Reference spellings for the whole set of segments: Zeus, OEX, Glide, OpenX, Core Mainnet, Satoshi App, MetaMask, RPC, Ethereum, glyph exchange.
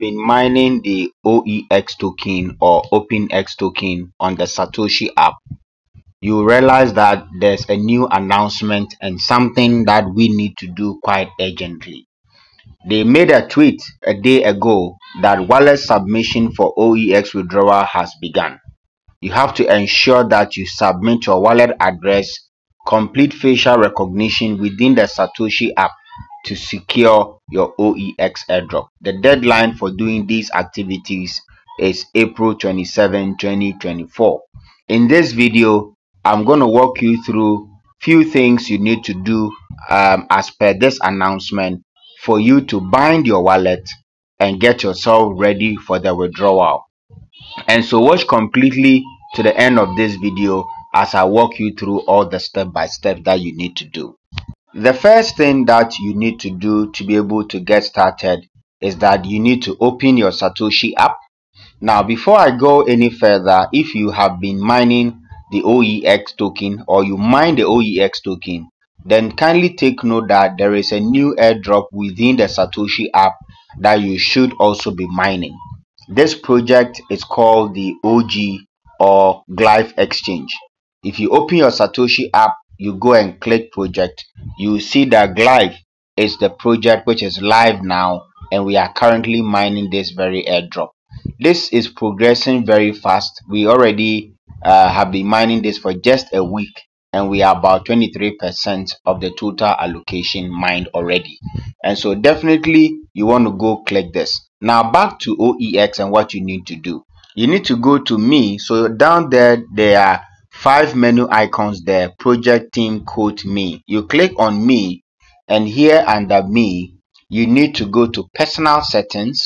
have been mining the OEX token or OpenX token on the Satoshi app, you realize that there's a new announcement and something that we need to do quite urgently. They made a tweet a day ago that wallet submission for OEX withdrawal has begun. You have to ensure that you submit your wallet address, complete facial recognition within the Satoshi app to secure your OEX airdrop. The deadline for doing these activities is April 27, 2024. In this video, I'm going to walk you through few things you need to do as per this announcement for you to bind your wallet and get yourself ready for the withdrawal. And so watch completely to the end of this video as I walk you through all the step-by-step that you need to do. The first thing that you need to do to be able to get started is that you need to open your Satoshi app. Now, before I go any further, if you have been mining the OEX token or you mine the OEX token, then kindly take note that there is a new airdrop within the Satoshi app that you should also be mining. This project is called the OG or Glyph Exchange. If you open your Satoshi app, you go and click project, you see that Glide is the project which is live now, and we are currently mining this very airdrop. This is progressing very fast. We already have been mining this for just a week, and we are about 23% of the total allocation mined already. And so definitely you want to go click this. Now back to OEX and what you need to do. You need to go to me. So down there, there are 5 menu icons there, project team, quote me. You click on me, and here under me, you need to go to personal settings,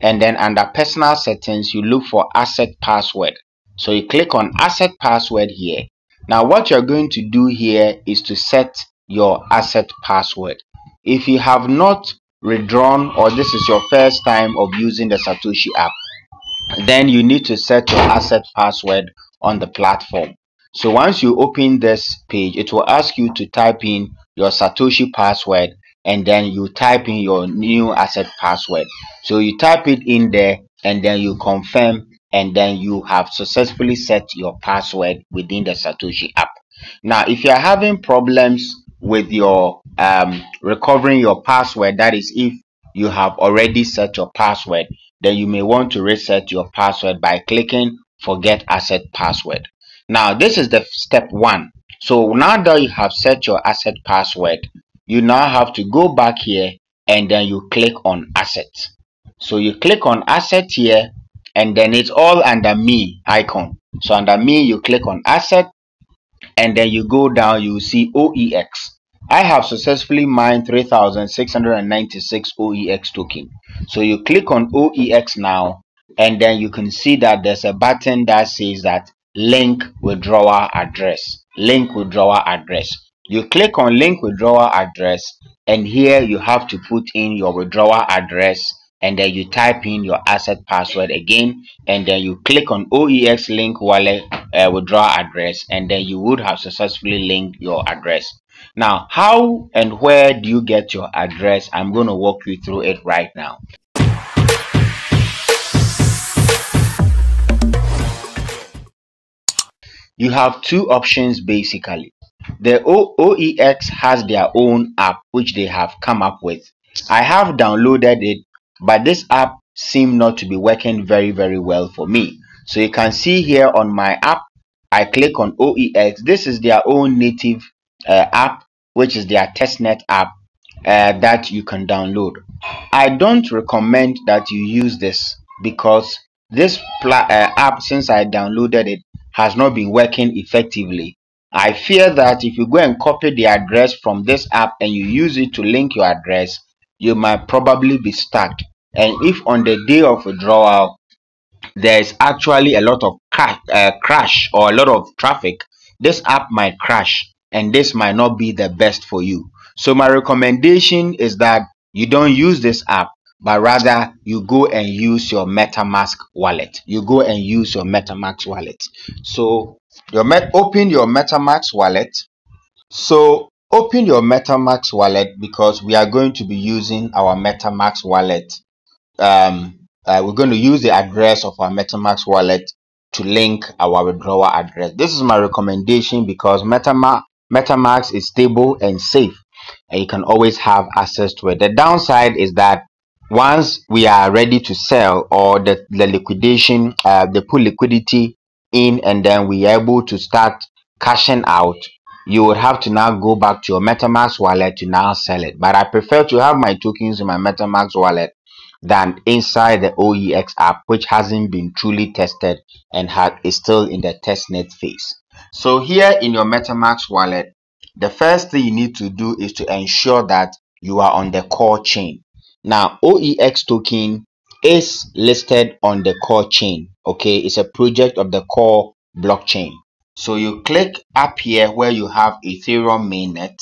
and then under personal settings, you look for asset password. So you click on asset password here. Now what you're going to do here is to set your asset password. If you have not withdrawn or this is your first time of using the Satoshi app, then you need to set your asset password on the platform. So once you open this page, it will ask you to type in your Satoshi password, and then you type in your new asset password. So you type it in there, and then you confirm, and then you have successfully set your password within the Satoshi app. Now, if you are having problems with your recovering your password, that is if you have already set your password, then you may want to reset your password by clicking forget asset password. Now this is the step one. So now that you have set your asset password, you now have to go back here, and then you click on assets. So you click on asset here, and then it's all under me icon. So under me, you click on asset, and then you go down, you see OEX. I have successfully mined 3,696 OEX token. So you click on OEX now, and then you can see that there's a button that says that link withdrawal address, link withdrawal address. You click on link withdrawal address, and here you have to put in your withdrawal address, and then you type in your asset password again, and then you click on OEX link wallet withdrawal address, and then you would have successfully linked your address. Now how and where do you get your address? I'm going to walk you through it right now. You have two options basically. The OEX has their own app which they have come up with. I have downloaded it, but this app seemed not to be working very well for me. So you can see here on my app, I click on OEX. This is their own native app, which is their testnet app that you can download. I don't recommend that you use this because this app, since I downloaded it, has not been working effectively. I fear that if you go and copy the address from this app and you use it to link your address, you might probably be stuck. And if on the day of withdrawal, there is actually a lot of crash or a lot of traffic, this app might crash, and this might not be the best for you. So my recommendation is that you don't use this app, but rather you go and use your MetaMask wallet. You go and use your MetaMask wallet. So open your MetaMask wallet. So open your MetaMask wallet because we are going to be using our MetaMask wallet we're going to use the address of our MetaMask wallet to link our withdrawal address. This is my recommendation because MetaMask is stable and safe, and you can always have access to it. The downside is that once we are ready to sell, or the liquidation, the pool liquidity in, and then we are able to start cashing out, you would have to now go back to your MetaMask wallet to now sell it. But I prefer to have my tokens in my MetaMask wallet than inside the OEX app, which hasn't been truly tested and is still in the testnet phase. So here in your MetaMask wallet, the first thing you need to do is to ensure that you are on the Core chain. Now, OEX token is listed on the Core chain. Okay, it's a project of the Core blockchain. So you click up here where you have Ethereum mainnet,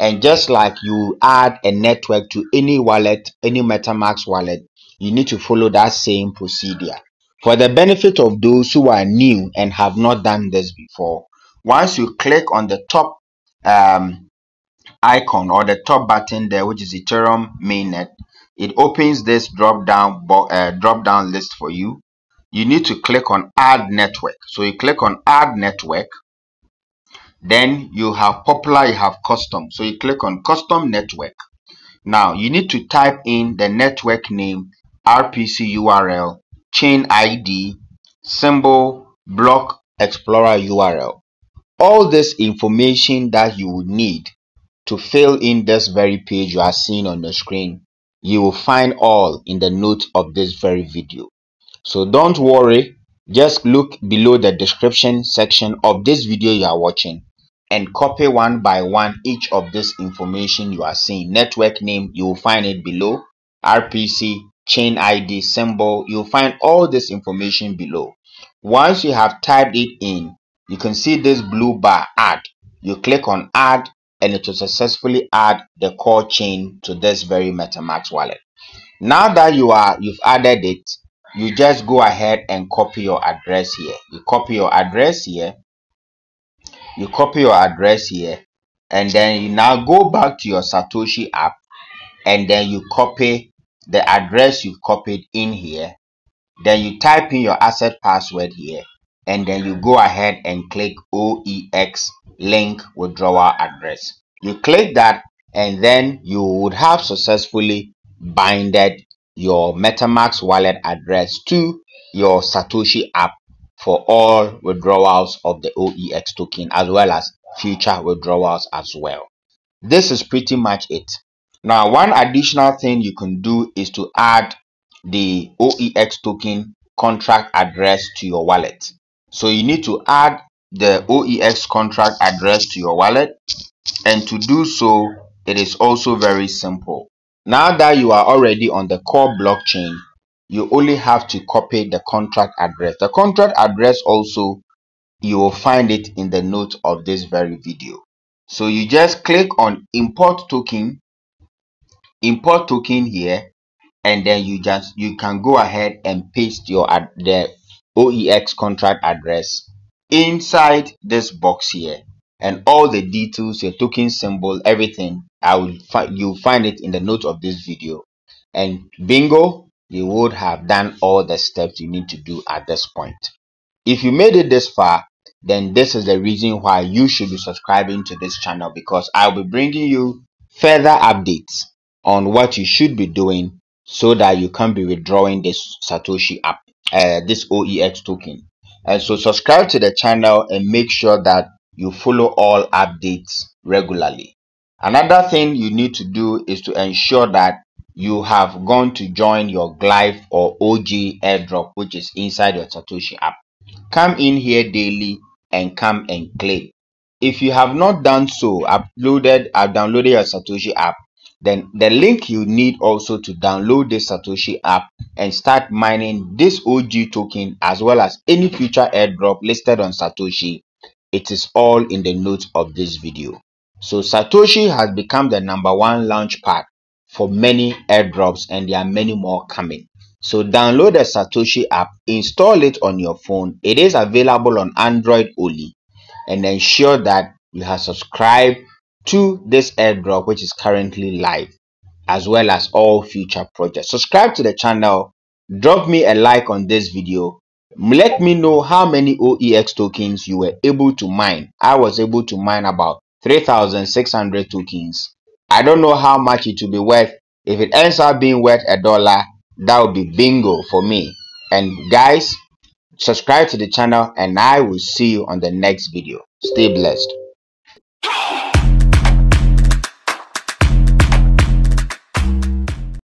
and just like you add a network to any wallet, any MetaMask wallet, you need to follow that same procedure. For the benefit of those who are new and have not done this before, once you click on the top icon or the top button there, which is Ethereum mainnet, it opens this drop down list for you. You need to click on Add Network. So you click on Add Network. Then you have popular, you have custom, so you click on custom network. Now you need to type in the network name, RPC URL, chain ID, symbol, block explorer URL, all this information that you will need to fill in this very page you are seeing on the screen. You will find all in the notes of this very video, so don't worry, just look below the description section of this video you are watching and copy one by one each of this information you are seeing. Network name, you will find it below. RPC, chain ID, symbol, you'll find all this information below. Once you have typed it in, you can see this blue bar, add. You click on add and it will successfully add the Core chain to this very MetaMask wallet. Now that you've added it, you just go ahead and copy your address here. You copy your address here. You copy your address here. And then you now go back to your Satoshi app. And then you copy the address you've copied in here. Then you type in your asset password here. And then you go ahead and click OEX link withdrawal address. You click that and then you would have successfully binded your MetaMask wallet address to your Satoshi app for all withdrawals of the OEX token, as well as future withdrawals as well. This is pretty much it. Now, one additional thing you can do is to add the OEX token contract address to your wallet. So you need to add the OEX contract address to your wallet, and to do so, it is also very simple. Now that you are already on the Core blockchain, you only have to copy the contract address. The contract address also, you will find it in the notes of this very video. So you just click on import token here, and then you can go ahead and paste the OEX contract address inside this box here. And all the details, your token symbol, everything, you'll find it in the notes of this video. And bingo, you would have done all the steps you need to do at this point. If you made it this far, then this is the reason why you should be subscribing to this channel, because I'll be bringing you further updates on what you should be doing so that you can be withdrawing this Satoshi app, this OEX token. And so subscribe to the channel and make sure that you follow all updates regularly. Another thing you need to do is to ensure that you have gone to join your Glide or OG airdrop, which is inside your Satoshi app. Come in here daily and come and claim. If you have not done so, I've downloaded your Satoshi app, then the link you need also to download the Satoshi app and start mining this OG token, as well as any future airdrop listed on Satoshi. It is all in the notes of this video. So Satoshi has become the #1 launch pad for many airdrops, and there are many more coming. So download the Satoshi app, install it on your phone. It is available on Android only, and ensure that you have subscribed to this airdrop, which is currently live, as well as all future projects. Subscribe to the channel Drop me a like on this video. Let me know how many OEX tokens you were able to mine. I was able to mine about 3,600 tokens. I don't know how much it will be worth. If it ends up being worth $1, that would be bingo for me. And guys, subscribe to the channel and I will see you on the next video. Stay blessed.